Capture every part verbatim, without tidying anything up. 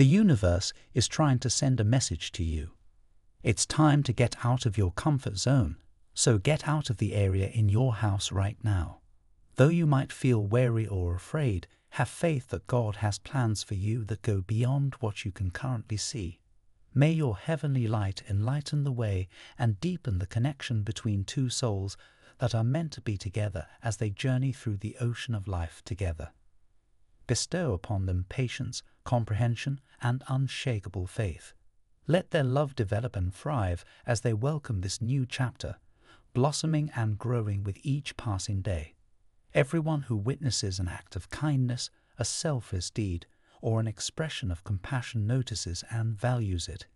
The universe is trying to send a message to you. It's time to get out of your comfort zone, so get out of the area in your house right now. Though you might feel wary or afraid, have faith that God has plans for you that go beyond what you can currently see. May your heavenly light enlighten the way and deepen the connection between two souls that are meant to be together as they journey through the ocean of life together. Bestow upon them patience, comprehension, and unshakable faith. Let their love develop and thrive as they welcome this new chapter, blossoming and growing with each passing day. Everyone who witnesses an act of kindness, a selfless deed, or an expression of compassion notices and values it.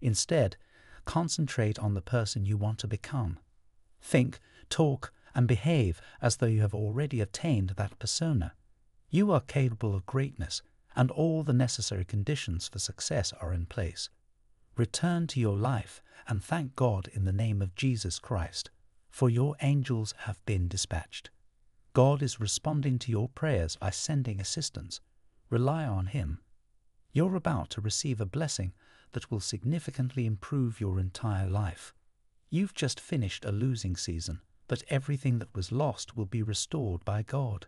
Instead, concentrate on the person you want to become. Think, talk, and behave as though you have already attained that persona. You are capable of greatness, and all the necessary conditions for success are in place. Return to your life and thank God in the name of Jesus Christ, for your angels have been dispatched. God is responding to your prayers by sending assistance. Rely on Him. You're about to receive a blessing that will significantly improve your entire life. You've just finished a losing season, but everything that was lost will be restored by God.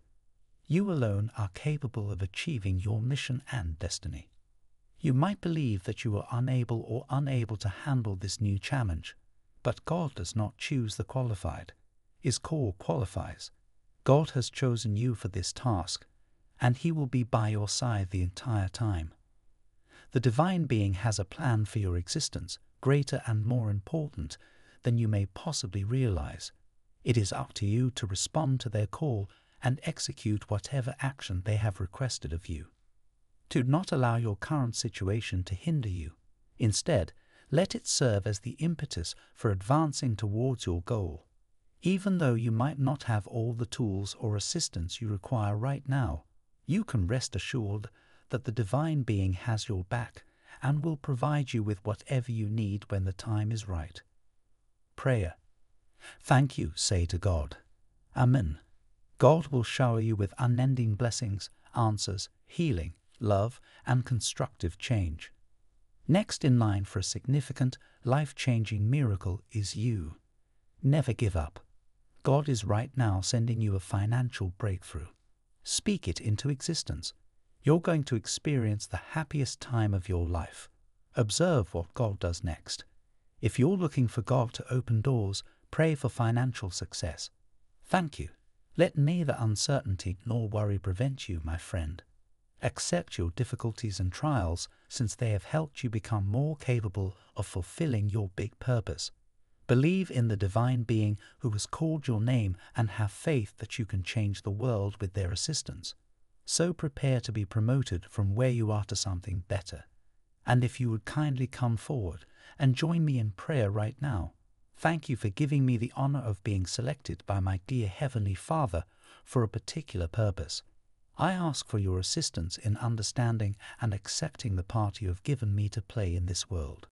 You alone are capable of achieving your mission and destiny. You might believe that you are unable or unable to handle this new challenge, but God does not choose the qualified. His call qualifies. God has chosen you for this task, and He will be by your side the entire time. The Divine Being has a plan for your existence, greater and more important than you may possibly realize. It is up to you to respond to their call and execute whatever action they have requested of you. Do not allow your current situation to hinder you. Instead, let it serve as the impetus for advancing towards your goal. Even though you might not have all the tools or assistance you require right now, you can rest assured that the Divine Being has your back and will provide you with whatever you need when the time is right. Prayer. Thank you, say to God. Amen. God will shower you with unending blessings, answers, healing, love, and constructive change. Next in line for a significant, life-changing miracle is you. Never give up. God is right now sending you a financial breakthrough. Speak it into existence. You're going to experience the happiest time of your life. Observe what God does next. If you're looking for God to open doors, pray for financial success. Thank you. Let neither uncertainty nor worry prevent you, my friend. Accept your difficulties and trials, since they have helped you become more capable of fulfilling your big purpose. Believe in the Divine Being who has called your name and have faith that you can change the world with their assistance. So prepare to be promoted from where you are to something better. And if you would kindly come forward and join me in prayer right now, thank you for giving me the honor of being selected by my dear Heavenly Father for a particular purpose. I ask for your assistance in understanding and accepting the part you have given me to play in this world.